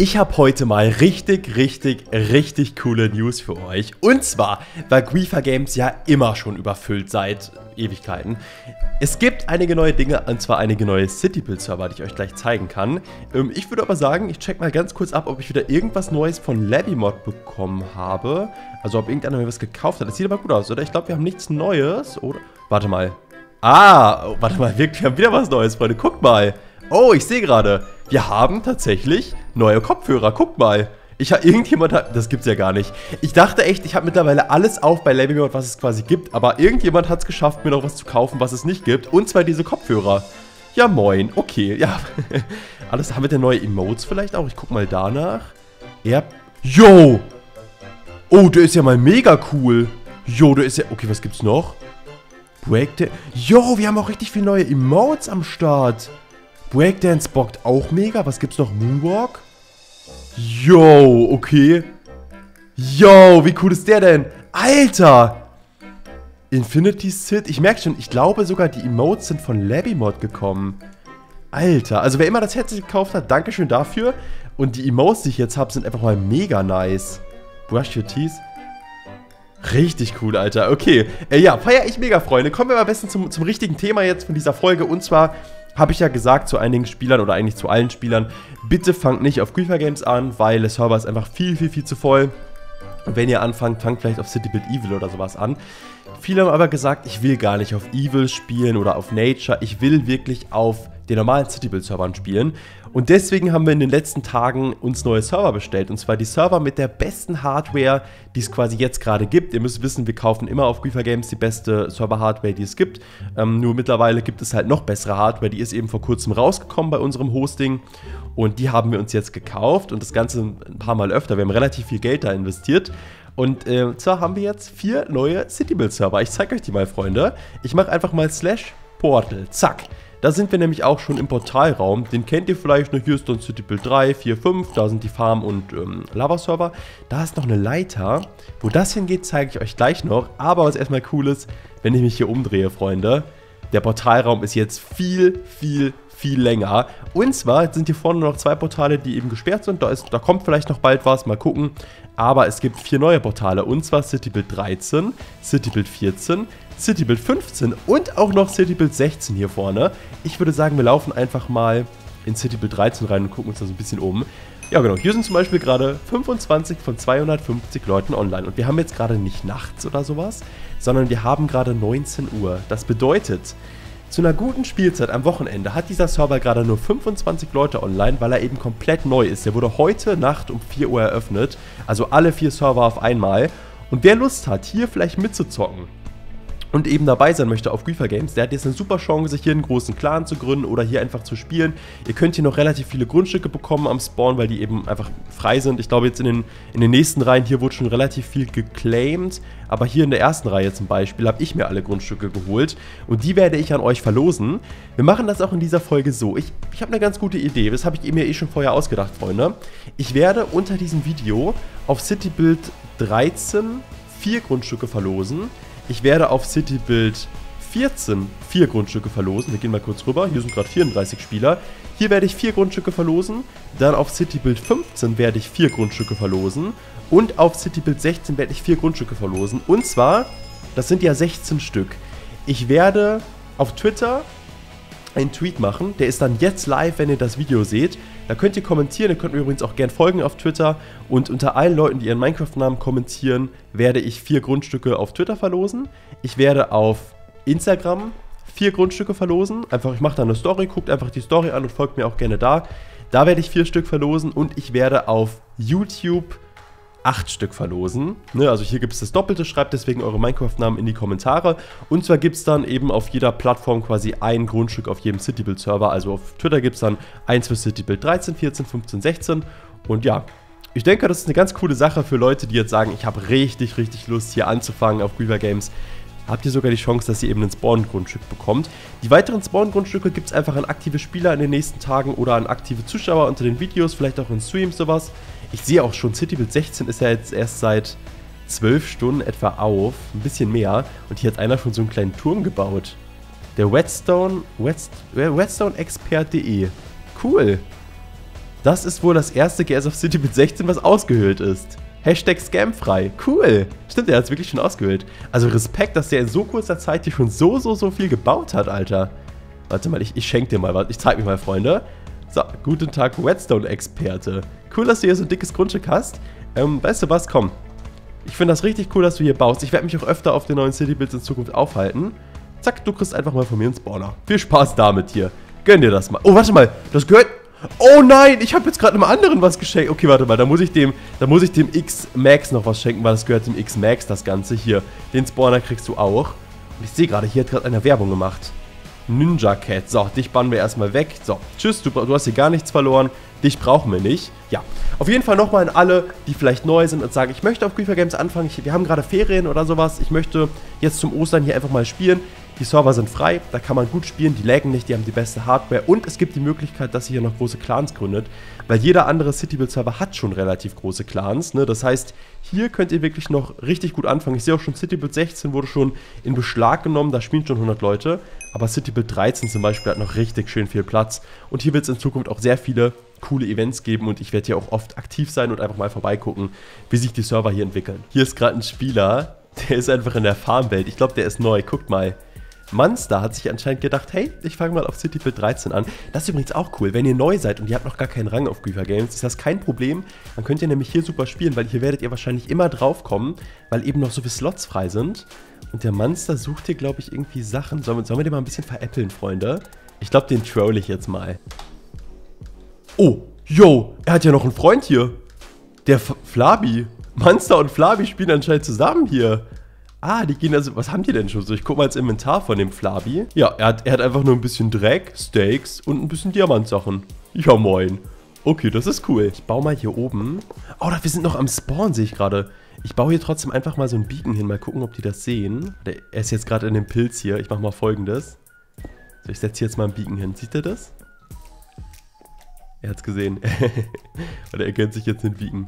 Ich habe heute mal richtig coole News für euch. Und zwar war GrieferGames ja immer schon überfüllt seit Ewigkeiten. Es gibt einige neue Dinge, und zwar einige neue Citybuild-Server, die ich euch gleich zeigen kann. Ich würde aber sagen, ich check mal ganz kurz ab, ob ich wieder irgendwas Neues von LabyMod bekommen habe. Also ob irgendeiner mir was gekauft hat. Das sieht aber gut aus, oder? Ich glaube, wir haben nichts Neues, oder? Warte mal. Ah, warte mal, wir haben wieder was Neues, Freunde. Guckt mal. Oh, ich sehe gerade, wir haben tatsächlich neue Kopfhörer. Guck mal. Das gibt's ja gar nicht. Ich dachte echt, ich habe mittlerweile alles auf bei LabyMod, was es quasi gibt. Aber irgendjemand hat es geschafft, mir noch was zu kaufen, was es nicht gibt. Und zwar diese Kopfhörer. Ja, moin. Okay, ja. Alles haben wir denn neue Emotes vielleicht auch? Ich guck mal danach. Ja. Yo! Oh, der ist ja mal mega cool. Yo, der ist ja... Okay, was gibt's noch? Breakdance. Yo, wir haben auch richtig viele neue Emotes am Start. Breakdance bockt auch mega. Was gibt's noch? Moonwalk? Yo, okay. Yo, wie cool ist der denn? Alter! Infinity Sit. Ich merke schon, ich glaube sogar, die Emotes sind von LabyMod gekommen. Alter, also wer immer das Headset gekauft hat, dankeschön dafür. Und die Emotes, die ich jetzt habe, sind einfach mal mega nice. Brush your teeth. Richtig cool, Alter. Okay. Ja, feier ich mega, Freunde. Kommen wir am besten zum richtigen Thema jetzt von dieser Folge. Und zwar... habe ich ja gesagt zu einigen Spielern oder eigentlich zu allen Spielern, bitte fangt nicht auf GrieferGames an, weil der Server ist einfach viel zu voll. Und wenn ihr anfangt, fangt vielleicht auf Citybuild Evil oder sowas an. Viele haben aber gesagt, ich will gar nicht auf Evil spielen oder auf Nature, ich will wirklich auf den normalen Citybuild-Servern spielen. Und deswegen haben wir in den letzten Tagen uns neue Server bestellt. Und zwar die Server mit der besten Hardware, die es quasi jetzt gerade gibt. Ihr müsst wissen, wir kaufen immer auf GrieferGames die beste Server-Hardware, die es gibt. Nur mittlerweile gibt es halt noch bessere Hardware. Die ist eben vor kurzem rausgekommen bei unserem Hosting. Und die haben wir uns jetzt gekauft. Und das Ganze ein paar Mal öfter. Wir haben relativ viel Geld da investiert. Und zwar haben wir jetzt 4 neue Citybuild-Server. Ich zeige euch die mal, Freunde. Ich mache einfach mal /Portal. Zack. Da sind wir nämlich auch schon im Portalraum, den kennt ihr vielleicht noch, hier ist dann Citybuild 3, 4, 5, da sind die Farm- und Lava-Server. Da ist noch eine Leiter, wo das hingeht, zeige ich euch gleich noch, aber was erstmal cool ist, wenn ich mich hier umdrehe, Freunde, der Portalraum ist jetzt viel länger. Und zwar sind hier vorne noch 2 Portale, die eben gesperrt sind, da kommt vielleicht noch bald was, mal gucken. Aber es gibt 4 neue Portale, und zwar Citybuild 13, Citybuild 14, Citybuild 15 und auch noch Citybuild 16 hier vorne. Ich würde sagen, wir laufen einfach mal in Citybuild 13 rein und gucken uns da so ein bisschen um. Ja genau, hier sind zum Beispiel gerade 25 von 250 Leuten online. Und wir haben jetzt gerade nicht nachts oder sowas, sondern wir haben gerade 19 Uhr. Das bedeutet... zu einer guten Spielzeit am Wochenende hat dieser Server gerade nur 25 Leute online, weil er eben komplett neu ist. Der wurde heute Nacht um 4 Uhr eröffnet, also alle 4 Server auf einmal. Und wer Lust hat, hier vielleicht mitzuzocken und eben dabei sein möchte auf GrieferGames, der hat jetzt eine super Chance, sich hier einen großen Clan zu gründen oder hier einfach zu spielen. Ihr könnt hier noch relativ viele Grundstücke bekommen am Spawn, weil die eben einfach frei sind. Ich glaube jetzt in den nächsten Reihen, hier wurde schon relativ viel geclaimed. Aber hier in der ersten Reihe zum Beispiel habe ich mir alle Grundstücke geholt und die werde ich an euch verlosen. Wir machen das auch in dieser Folge so. Ich habe eine ganz gute Idee, das habe ich mir eh schon vorher ausgedacht, Freunde. Ich werde unter diesem Video auf Citybuild 13 4 Grundstücke verlosen. Ich werde auf Citybuild 14 4 Grundstücke verlosen. Wir gehen mal kurz rüber. Hier sind gerade 34 Spieler. Hier werde ich 4 Grundstücke verlosen. Dann auf Citybuild 15 werde ich 4 Grundstücke verlosen. Und auf Citybuild 16 werde ich 4 Grundstücke verlosen. Und zwar, das sind ja 16 Stück. Ich werde auf Twitter einen Tweet machen. Der ist dann jetzt live, wenn ihr das Video seht. Da könnt ihr kommentieren. Ihr könnt mir übrigens auch gerne folgen auf Twitter. Und unter allen Leuten, die ihren Minecraft-Namen kommentieren, werde ich 4 Grundstücke auf Twitter verlosen. Ich werde auf Instagram 4 Grundstücke verlosen. Einfach, ich mache da eine Story, guckt einfach die Story an und folgt mir auch gerne da. Da werde ich 4 Stück verlosen und ich werde auf YouTube 8 Stück verlosen. Ne, also hier gibt es das Doppelte, schreibt deswegen eure Minecraft-Namen in die Kommentare. Und zwar gibt es dann eben auf jeder Plattform quasi ein Grundstück auf jedem Citybuild-Server. Also auf Twitter gibt es dann 1 für Citybuild 13, 14, 15, 16 und ja. Ich denke, das ist eine ganz coole Sache für Leute, die jetzt sagen, ich habe richtig Lust hier anzufangen auf GrieferGames. Habt ihr sogar die Chance, dass ihr eben ein Spawn-Grundstück bekommt. Die weiteren Spawn-Grundstücke gibt es einfach an aktive Spieler in den nächsten Tagen oder an aktive Zuschauer unter den Videos, vielleicht auch in Streams, sowas. Ich sehe auch schon, Citybuild 16 ist ja jetzt erst seit 12 Stunden etwa auf, ein bisschen mehr. Und hier hat einer schon so einen kleinen Turm gebaut. Der RedstoneExpert.de. Cool. Das ist wohl das erste Gas of City mit 16, was ausgehöhlt ist. Hashtag scamfrei. Cool. Stimmt, er hat es wirklich schon ausgehöhlt. Also Respekt, dass der in so kurzer Zeit hier schon so viel gebaut hat, Alter. Warte mal, ich schenke dir mal was. Ich zeig mich mal, Freunde. So, guten Tag, Redstone-Experte. Cool, dass du hier so ein dickes Grundstück hast. Weißt du was? Komm. Ich finde das richtig cool, dass du hier baust. Ich werde mich auch öfter auf den neuen Citybuilds in Zukunft aufhalten. Zack, du kriegst einfach mal von mir einen Spawner. Viel Spaß damit hier. Gönn dir das mal. Oh, warte mal. Das gehört... Oh nein, ich habe jetzt gerade einem anderen was geschenkt. Okay, warte mal, da muss ich dem X-Max noch was schenken, weil das gehört dem X-Max, das Ganze hier. Den Spawner kriegst du auch. Und ich sehe gerade, hier hat gerade einer Werbung gemacht. Ninja Cat. So, dich bannen wir erstmal weg. So, tschüss, du hast hier gar nichts verloren. Dich brauchen wir nicht. Ja, auf jeden Fall nochmal an alle, die vielleicht neu sind und sagen, ich möchte auf GrieferGames anfangen. Wir haben gerade Ferien oder sowas. Ich möchte jetzt zum Ostern hier einfach mal spielen. Die Server sind frei, da kann man gut spielen, die laggen nicht, die haben die beste Hardware und es gibt die Möglichkeit, dass ihr hier noch große Clans gründet, weil jeder andere Citybuild-Server hat schon relativ große Clans, ne? Das heißt, hier könnt ihr wirklich noch richtig gut anfangen. Ich sehe auch schon, Citybuild 16 wurde schon in Beschlag genommen, da spielen schon 100 Leute, aber Citybuild 13 zum Beispiel hat noch richtig schön viel Platz und hier wird es in Zukunft auch sehr viele coole Events geben und ich werde hier auch oft aktiv sein und einfach mal vorbeigucken, wie sich die Server hier entwickeln. Hier ist gerade ein Spieler, der ist einfach in der Farmwelt, ich glaube, der ist neu, guckt mal. Monster hat sich anscheinend gedacht, hey, ich fange mal auf Citybuild 13 an. Das ist übrigens auch cool, wenn ihr neu seid und ihr habt noch gar keinen Rang auf GrieferGames, ist das kein Problem. Dann könnt ihr nämlich hier super spielen, weil hier werdet ihr wahrscheinlich immer drauf kommen, weil eben noch so viele Slots frei sind. Und der Monster sucht hier, glaube ich, irgendwie Sachen. Sollen wir den mal ein bisschen veräppeln, Freunde? Ich glaube, den troll ich jetzt mal. Oh, yo, er hat ja noch einen Freund hier. Der Flabi. Monster und Flabi spielen anscheinend zusammen hier. Ah, die gehen also... Was haben die denn schon so? Ich guck mal ins Inventar von dem Flabi. Ja, er hat einfach nur ein bisschen Dreck, Steaks und ein bisschen Diamantsachen. Ja, moin. Okay, das ist cool. Ich baue mal hier oben... Oh, wir sind noch am Spawn, sehe ich gerade. Ich baue hier trotzdem einfach mal so ein Beacon hin. Mal gucken, ob die das sehen. Er ist jetzt gerade in dem Pilz hier. Ich mache mal Folgendes. So, ich setze hier jetzt mal ein Beacon hin. Sieht er das? Er hat's gesehen. Oder er gönnt sich jetzt den Beacon.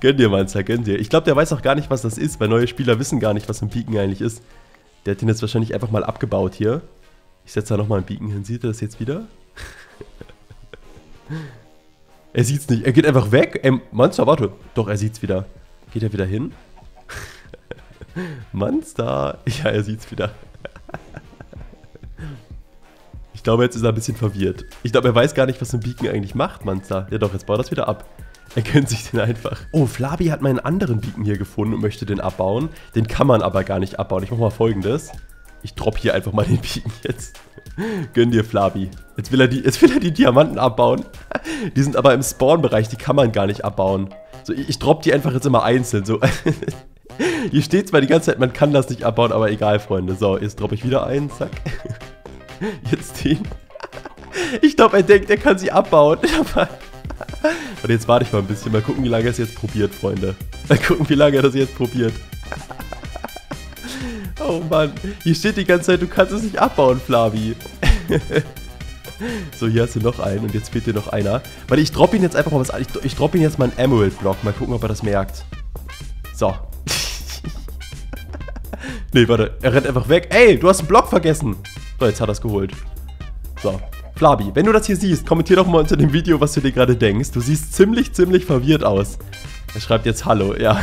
Gönn dir, Monster, gönn dir. Ich glaube, der weiß auch gar nicht, was das ist, weil neue Spieler wissen gar nicht, was ein Beacon eigentlich ist. Der hat den jetzt wahrscheinlich einfach mal abgebaut hier. Ich setze da nochmal ein Beacon hin. Sieht er das jetzt wieder? Er sieht's nicht. Er geht einfach weg. Ey, Monster, warte. Doch, er sieht's wieder. Geht er wieder hin? Monster. Ja, er sieht's wieder. Ich glaube, jetzt ist er ein bisschen verwirrt. Ich glaube, er weiß gar nicht, was ein Beacon eigentlich macht, Monster. Ja doch, jetzt baut das wieder ab. Er gönnt sich den einfach. Oh, Flabi hat meinen anderen Beacon hier gefunden und möchte den abbauen. Den kann man aber gar nicht abbauen. Ich mache mal Folgendes. Ich droppe hier einfach mal den Beacon jetzt. Gönn dir, Flabi. Jetzt will er die Diamanten abbauen. Die sind aber im Spawn-Bereich. Die kann man gar nicht abbauen. So, ich droppe die einfach jetzt immer einzeln. So. Hier steht zwar die ganze Zeit, man kann das nicht abbauen, aber egal, Freunde. So, jetzt droppe ich wieder einen. Zack. Jetzt den. Ich glaube, er denkt, er kann sie abbauen. Aber... Und jetzt warte ich mal ein bisschen. Mal gucken, wie lange er es jetzt probiert, Freunde. Mal gucken, wie lange er das jetzt probiert. Oh Mann. Hier steht die ganze Zeit, du kannst es nicht abbauen, Flavi. So, hier hast du noch einen. Und jetzt fehlt dir noch einer. Warte, ich droppe ihn jetzt einfach mal was an. Ich droppe ihn jetzt mal einen Emerald-Block. Mal gucken, ob er das merkt. So. Nee, warte. Er rennt einfach weg. Ey, du hast einen Block vergessen. So, jetzt hat er es geholt. So. Flabi, wenn du das hier siehst, kommentier doch mal unter dem Video, was du dir gerade denkst. Du siehst ziemlich verwirrt aus. Er schreibt jetzt Hallo, ja.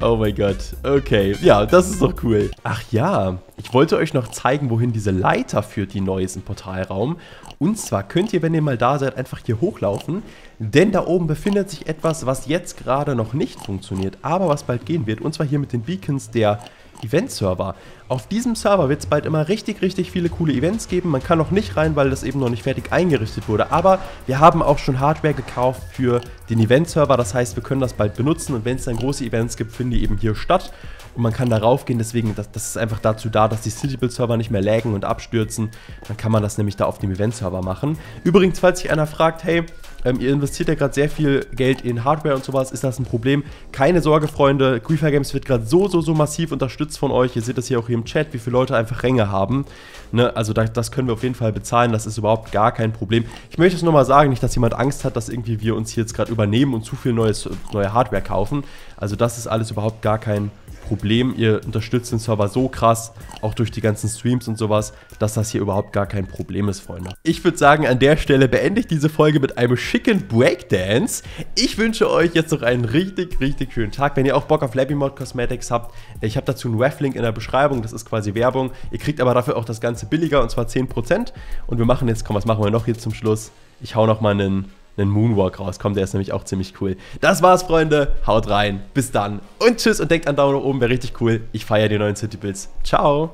Oh mein Gott, okay. Ja, das ist doch cool. Ach ja, ich wollte euch noch zeigen, wohin diese Leiter führt, die neu ist im Portalraum. Und zwar könnt ihr, wenn ihr mal da seid, einfach hier hochlaufen. Denn da oben befindet sich etwas, was jetzt gerade noch nicht funktioniert, aber was bald gehen wird. Und zwar hier mit den Beacons der... Event-Server. Auf diesem Server wird es bald immer richtig viele coole Events geben. Man kann noch nicht rein, weil das eben noch nicht fertig eingerichtet wurde. Aber wir haben auch schon Hardware gekauft für den Event-Server. Das heißt, wir können das bald benutzen. Und wenn es dann große Events gibt, finden die eben hier statt. Und man kann da raufgehen. Deswegen, das ist einfach dazu da, dass die Citybuild-Server nicht mehr laggen und abstürzen. Dann kann man das nämlich da auf dem Event-Server machen. Übrigens, falls sich einer fragt, hey, Ihr investiert ja gerade sehr viel Geld in Hardware und sowas. Ist das ein Problem? Keine Sorge, Freunde. GrieferGames wird gerade so massiv unterstützt von euch. Ihr seht das hier auch hier im Chat, wie viele Leute einfach Ränge haben. Ne? Also das können wir auf jeden Fall bezahlen. Das ist überhaupt gar kein Problem. Ich möchte es nochmal sagen, nicht, dass jemand Angst hat, dass irgendwie wir uns hier jetzt gerade übernehmen und zu viel neue Hardware kaufen. Also das ist alles überhaupt gar kein Problem. Ihr unterstützt den Server so krass, auch durch die ganzen Streams und sowas, dass das hier überhaupt gar kein Problem ist, Freunde. Ich würde sagen, an der Stelle beende ich diese Folge mit einem schicken Breakdance. Ich wünsche euch jetzt noch einen richtig schönen Tag. Wenn ihr auch Bock auf LabyMod Cosmetics habt, ich habe dazu einen Reflink in der Beschreibung, das ist quasi Werbung. Ihr kriegt aber dafür auch das Ganze billiger, und zwar 10%. Und wir machen jetzt, komm, was machen wir noch jetzt zum Schluss? Ich hau nochmal einen Moonwalk rauskommt, der ist nämlich auch ziemlich cool. Das war's, Freunde. Haut rein. Bis dann und tschüss und denkt an Daumen nach oben, wäre richtig cool. Ich feiere die neuen Citybuilds. Ciao.